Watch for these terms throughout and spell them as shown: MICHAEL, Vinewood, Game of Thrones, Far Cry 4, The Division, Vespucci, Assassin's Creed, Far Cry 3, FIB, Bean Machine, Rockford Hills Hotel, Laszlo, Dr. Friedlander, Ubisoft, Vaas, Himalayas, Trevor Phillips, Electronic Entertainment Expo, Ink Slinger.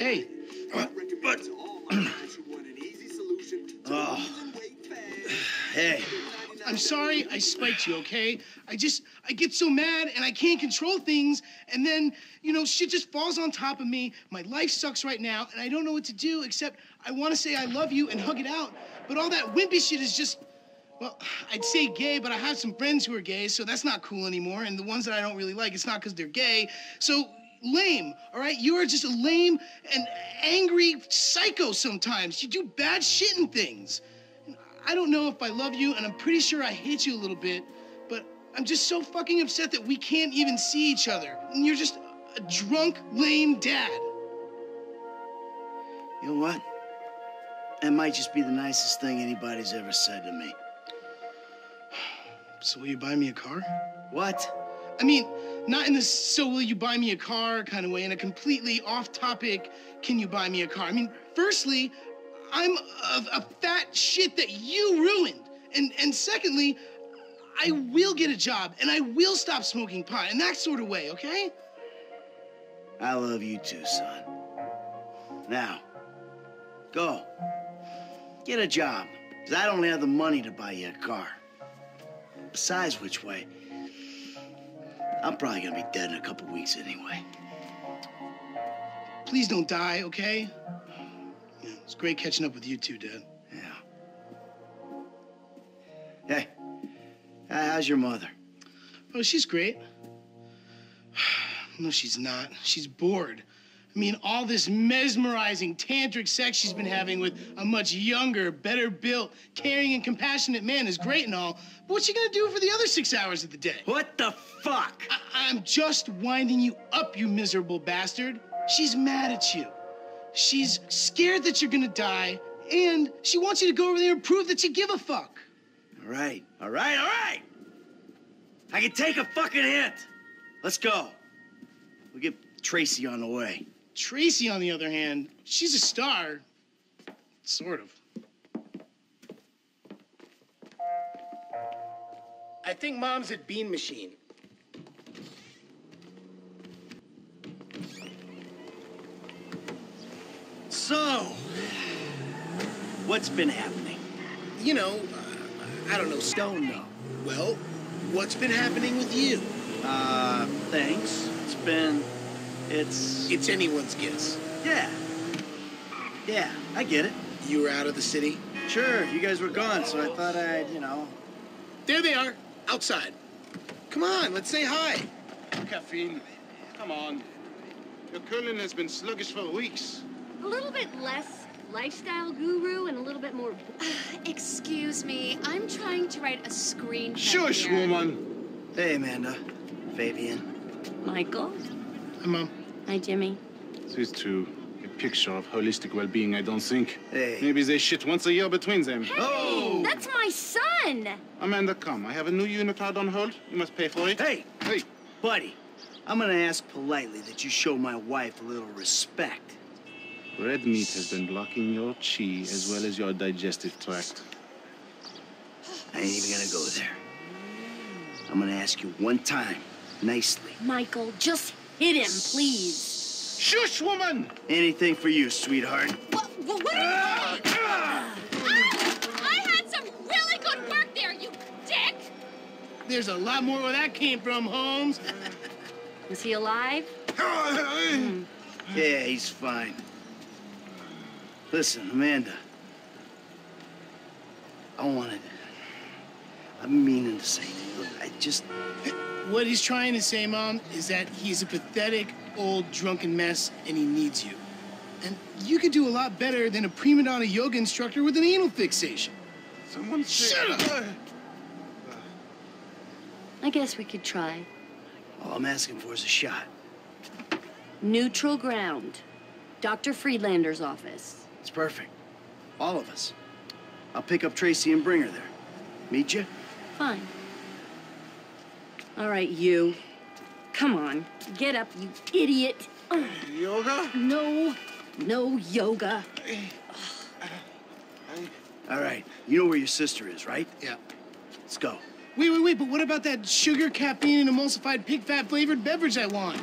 Hey. But... oh. Hey. I'm sorry I spiked you, okay? I get so mad and I can't control things, and then, you know, shit just falls on top of me. My life sucks right now, and I don't know what to do except I want to say I love you and hug it out. But all that wimpy shit is just, well, I'd say gay, but I have some friends who are gay, so that's not cool anymore. And the ones that I don't really like, it's not because they're gay. So lame, all right? You are just a lame and angry psycho sometimes. You do bad shit and things. I don't know if I love you, and I'm pretty sure I hate you a little bit, but I'm just so fucking upset that we can't even see each other. And you're just a drunk, lame dad. You know what? That might just be the nicest thing anybody's ever said to me. So will you buy me a car? What? I mean, not in this so will you buy me a car kind of way, in a completely off-topic can you buy me a car. I mean, firstly, I'm a fat shit that you ruined. And secondly, I will get a job and I will stop smoking pot in that sort of way, okay? I love you too, son. Now, go. Get a job, because I don't have the money to buy you a car. Besides which way, I'm probably gonna be dead in a couple weeks anyway. Please don't die, okay? Yeah, it's great catching up with you two, Dad. Yeah. Hey, how's your mother? Oh, she's great. No, she's not. She's bored. I mean, all this mesmerizing tantric sex she's been having with a much younger, better built, caring and compassionate man is great and all, but what's she gonna do for the other 6 hours of the day? What the fuck? I'm just winding you up, you miserable bastard. She's mad at you. She's scared that you're gonna die, and she wants you to go over there and prove that you give a fuck. All right, all right, all right! I can take a fucking hit! Let's go. We'll get Tracy on the way. Tracy, on the other hand, she's a star. Sort of. I think Mom's at Bean Machine. So, what's been happening? You know, I don't know. Don't know. Well, what's been happening with you? Thanks. It's been... It's anyone's guess. Yeah. Yeah, I get it. You were out of the city? Sure, you guys were gone, so I thought I'd, you know... There they are, outside. Come on, let's say hi. Caffeine, come on. Your curling has been sluggish for weeks. A little bit less lifestyle guru and a little bit more... excuse me, I'm trying to write a screenplay. Shush, woman. Hey, Amanda. Fabian. Michael. Hi, Mom. Hi, Jimmy. These two, a picture of holistic well-being, I don't think. Hey. Maybe they shit once a year between them. Hey, oh! That's my son! Amanda, come. I have a new unit out on hold. You must pay for it. Hey! Hey! Buddy, I'm gonna ask politely that you show my wife a little respect. Red meat has been blocking your chi as well as your digestive tract. I ain't even gonna go there. I'm gonna ask you one time, nicely. Michael, just hit him, please. Shush, woman! Anything for you, sweetheart. What are you doing? I had some really good work there, you dick! There's a lot more where that came from, Holmes. Is he alive? Yeah, he's fine. Listen, Amanda, I'm meaning to say, look, what he's trying to say, Mom, is that he's a pathetic, old, drunken mess, and he needs you. And you could do a lot better than a prima donna yoga instructor with an anal fixation. Someone say... Shut up! I guess we could try. All I'm asking for is a shot. Neutral ground. Dr. Friedlander's office. It's perfect. All of us. I'll pick up Tracy and bring her there. Meet you? Fine. All right, you. Come on. Get up, you idiot. Yoga? No. No yoga. All right. You know where your sister is, right? Yeah. Let's go. Wait, but what about that sugar, caffeine, and emulsified pig fat flavored beverage I want?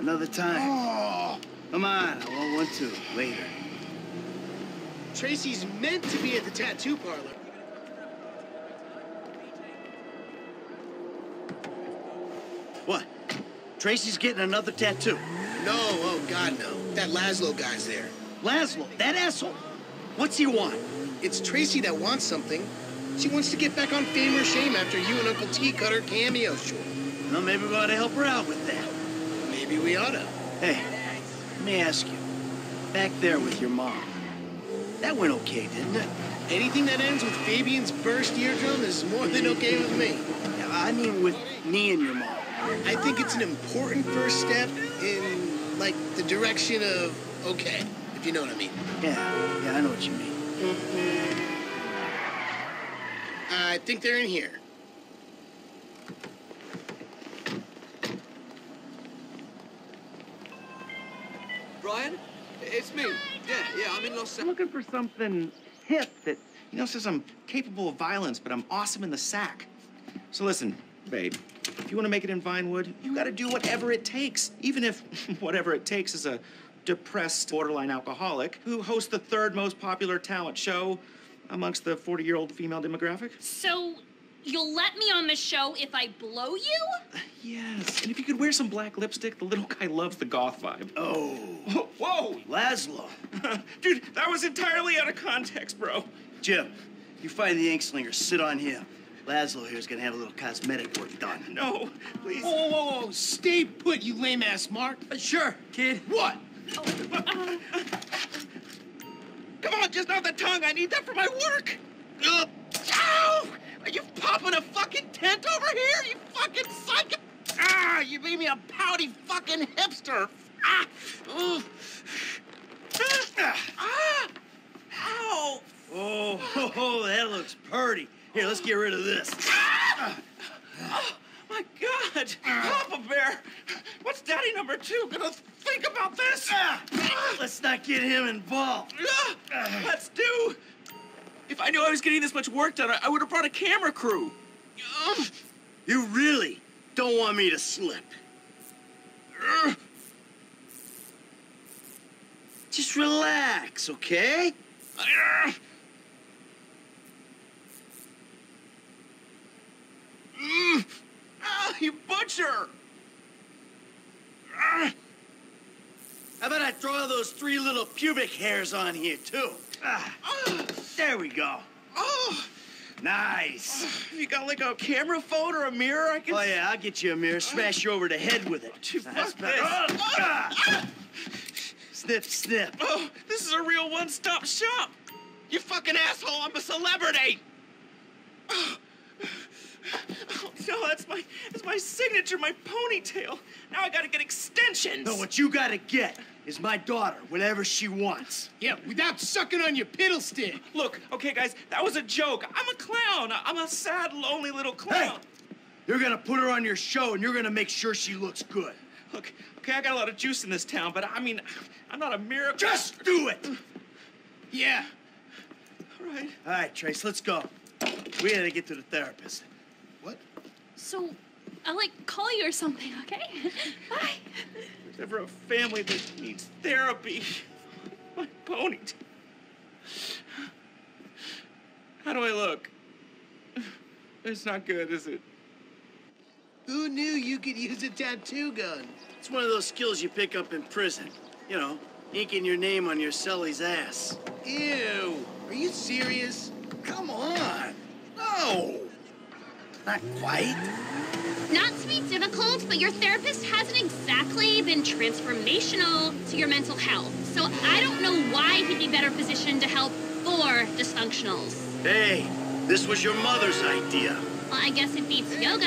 Another time. Oh. Come on, I won't want to later. Tracy's meant to be at the tattoo parlor. What? Tracy's getting another tattoo? No, oh God, no. That Laszlo guy's there. Laszlo? That asshole? What's he want? It's Tracy that wants something. She wants to get back on Fame or Shame after you and Uncle T cut her cameo short. Well, maybe we ought to help her out with that. Maybe we ought to. Hey, let me ask you. Back there with your mom. That went okay, didn't it? Anything that ends with Fabian's burst eardrum is more than okay with me. Now, I mean with me and your mom. I think it's an important first step in, like, the direction of okay, if you know what I mean. Yeah, I know what you mean. I think they're in here. Brian, it's me. Yeah, I'm in Los Angeles. I'm looking for something hip that, you know, says I'm capable of violence, but I'm awesome in the sack. So listen, babe, if you want to make it in Vinewood, you got to do whatever it takes, even if whatever it takes is a depressed borderline alcoholic who hosts the third most popular talent show amongst the 40-year-old female demographic. So you'll let me on the show if I blow you? Yes, and if you could wear some black lipstick, the little guy loves the goth vibe. Oh. Whoa, Laszlo. Dude, that was entirely out of context, bro. Jim, you find the Ink Slinger, sit on him. Laszlo here's gonna have a little cosmetic work done. No, please. Whoa, stay put, you lame-ass Mark. Sure, kid. What? Oh, Come on, just not the tongue. I need that for my work. Ow! Are you popping a fucking tent over here? You fucking psycho! Ah, you made me a pouty fucking hipster. Ah! Ooh. Ah! Ow! Oh, that looks purty. Here, let's get rid of this. Ah! Oh, my God! Papa Bear! What's Daddy number 2 gonna think about this? Let's not get him involved. Let's do. If I knew I was getting this much work done, I would have brought a camera crew. You really don't want me to slip. Just relax, okay? Oh, you butcher! How about I draw those 3 little pubic hairs on here, too? There we go. Oh! Nice. You got, like, a camera phone or a mirror I can... Oh, yeah, I'll get you a mirror. Smash you over the head with it. Fuck this. Snip, snip. Oh, this is a real one-stop shop. You fucking asshole, I'm a celebrity. Oh, no, that's my signature, my ponytail. Now I gotta get extensions. No, what you gotta get is my daughter, whatever she wants. Yeah, without sucking on your piddle stick. Look, okay, guys, that was a joke. I'm a clown. I'm a sad, lonely little clown. Hey, you're gonna put her on your show, and you're gonna make sure she looks good. Look, okay, I got a lot of juice in this town, but I mean, I'm not a miracle. Just do it! Yeah. All right, Trace, let's go. We gotta get to the therapist. What? So, I'll, like, call you or something, okay? Bye. There's ever a family that needs therapy. My ponytail. How do I look? It's not good, is it? Who knew you could use a tattoo gun? It's one of those skills you pick up in prison. You know, inking your name on your cellie's ass. Ew. Are you serious? Come on. No. Not quite. Not to be difficult, but your therapist hasn't exactly been transformational to your mental health. So I don't know why he'd be better positioned to help 4 dysfunctionals. Hey, this was your mother's idea. Well, I guess it beats yoga.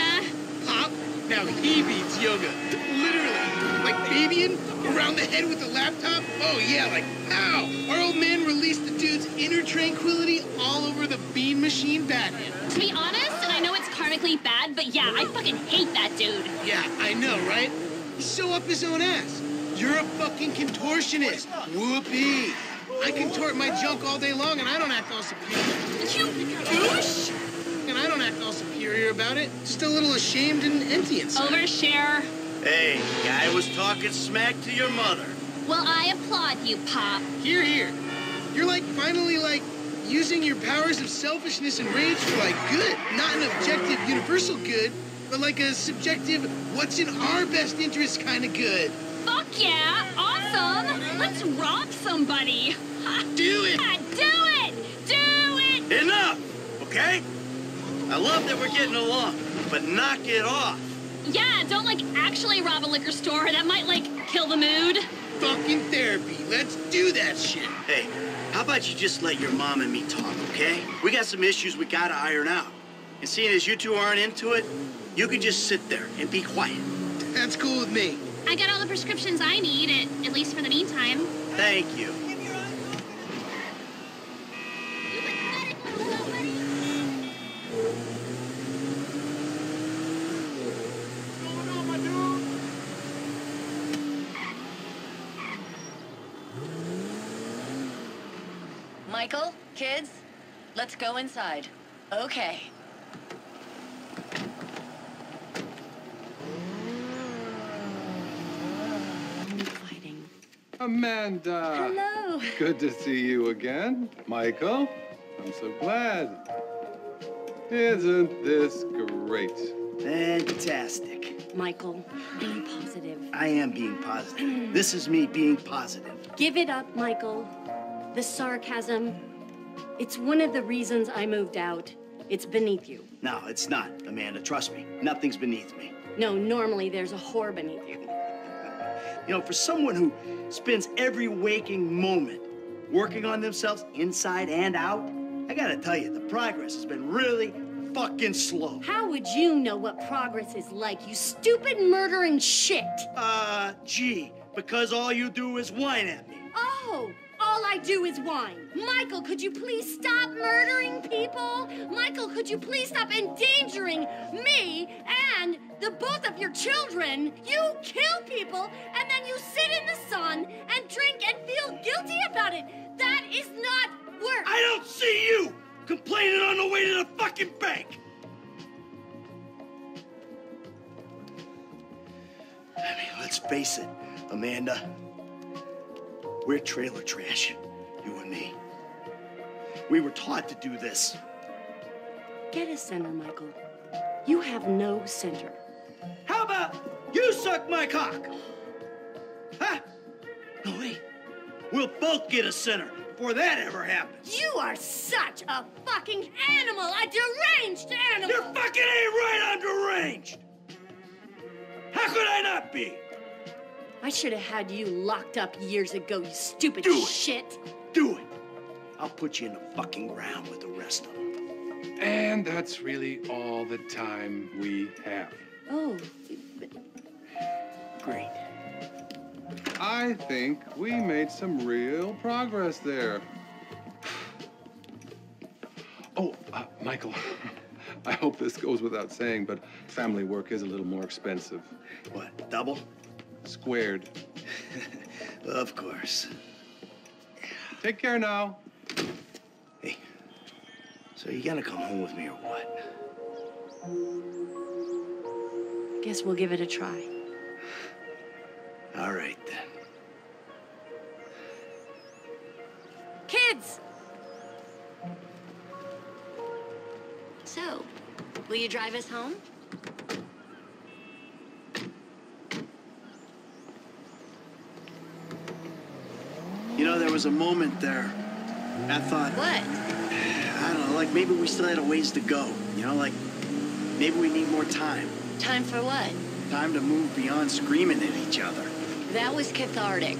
Huh? Now he beats yoga. Literally. Like Fabian? Around the head with the laptop? Oh, yeah, like, ow! Our old man released the dude's inner tranquility all over the Bean Machine Batman. To be honest, and I know it's karmically bad, but yeah, I fucking hate that dude. Yeah, I know, right? He's so up his own ass. You're a fucking contortionist. Whoopee. I contort my junk all day long, and I don't act all superior. You douche! And I don't act all superior about it. Just a little ashamed and empty inside. Overshare. Hey, guy was talking smack to your mother. Well, I applaud you, Pop. Hear, hear. You're, like, finally, like, using your powers of selfishness and rage for, like, good. Not an objective, universal good, but, like, a subjective, what's in our best interest kind of good. Fuck yeah! Awesome! Let's rob somebody! Do it! Yeah, do it! Do it! Enough! Okay? I love that we're getting along, but knock it off. Yeah, don't, like, actually rob a liquor store. That might, like, kill the mood. Fucking therapy. Let's do that shit. Hey, how about you just let your mom and me talk, okay? We got some issues we gotta iron out. And seeing as you two aren't into it, you can just sit there and be quiet. That's cool with me. I got all the prescriptions I need, at least for the meantime. Thank you. Michael, kids, let's go inside. Okay. Fighting. Amanda. Hello. Good to see you again. Michael, I'm so glad. Isn't this great? Fantastic. Michael, be positive. I am being positive. This is me being positive. Give it up, Michael. The sarcasm, it's one of the reasons I moved out. It's beneath you. No, it's not, Amanda. Trust me. Nothing's beneath me. No, normally there's a whore beneath you. You know, for someone who spends every waking moment working on themselves inside and out, I gotta tell you, the progress has been really fucking slow. How would you know what progress is like, you stupid murdering shit? Gee, because all you do is whine at me. Oh! All I do is whine. Michael, could you please stop murdering people? Michael, could you please stop endangering me and the both of your children? You kill people, and then you sit in the sun and drink and feel guilty about it. That is not work. I don't see you complaining on the way to the fucking bank. I mean, let's face it, Amanda. We're trailer trash, you and me. We were taught to do this. Get a center, Michael. You have no center. How about you suck my cock? Huh? No way. We'll both get a center before that ever happens. You are such a fucking animal, a deranged animal. You're fucking ain't right, I'm deranged. How could I not be? I should have had you locked up years ago, you stupid shit. Do it. I'll put you in the fucking ground with the rest of them. And that's really all the time we have. Oh. Great. I think we made some real progress there. Oh, Michael. I hope this goes without saying, but family work is a little more expensive. What, double? Squared. Of course. Take care now. Hey, so you gonna come home with me or what? Guess we'll give it a try. All right, then. Kids! So, will you drive us home? You know, there was a moment there, I thought... What? I don't know, like, maybe we still had a ways to go. You know, like, maybe we need more time. Time for what? Time to move beyond screaming at each other. That was cathartic.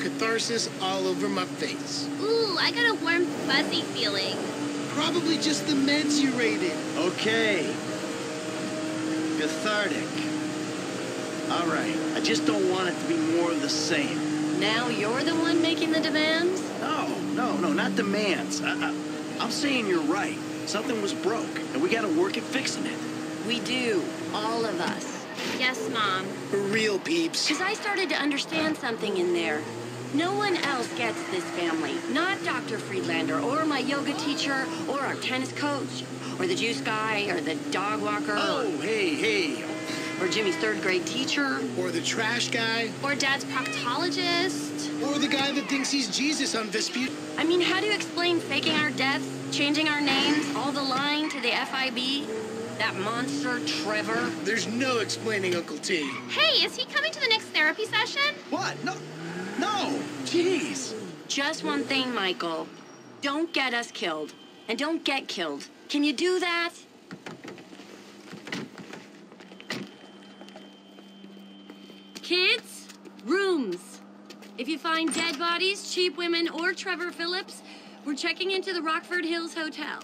Catharsis all over my face. Ooh, I got a warm, fuzzy feeling. Probably just the meds you rated. Okay. Cathartic. All right. I just don't want it to be more of the same. Now you're the one making the demands? No, not demands. I'm saying you're right. Something was broke, and we gotta work at fixing it. We do, all of us. Yes, Mom. For real, peeps. Because I started to understand something in there. No one else gets this family. Not Dr. Friedlander, or my yoga teacher, or our tennis coach, or the juice guy, or the dog walker. Oh, hey. Or Jimmy's third grade teacher. Or the trash guy. Or Dad's proctologist. Or the guy that thinks he's Jesus on Vespucci. I mean, how do you explain faking our deaths, changing our names, all the lying to the FIB? That monster, Trevor? There's no explaining Uncle T. Hey, is he coming to the next therapy session? What? No. No! Jeez. Just one thing, Michael. Don't get us killed. And don't get killed. Can you do that? Kids, rooms. If you find dead bodies, cheap women, or Trevor Phillips, we're checking into the Rockford Hills Hotel.